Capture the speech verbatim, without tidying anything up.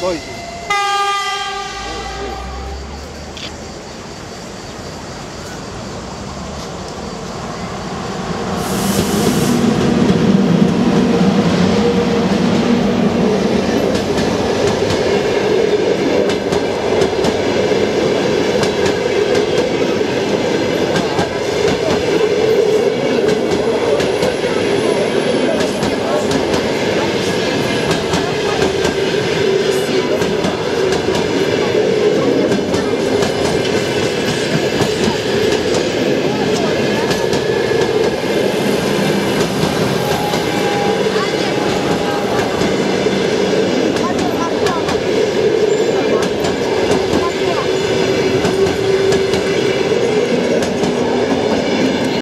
Dois.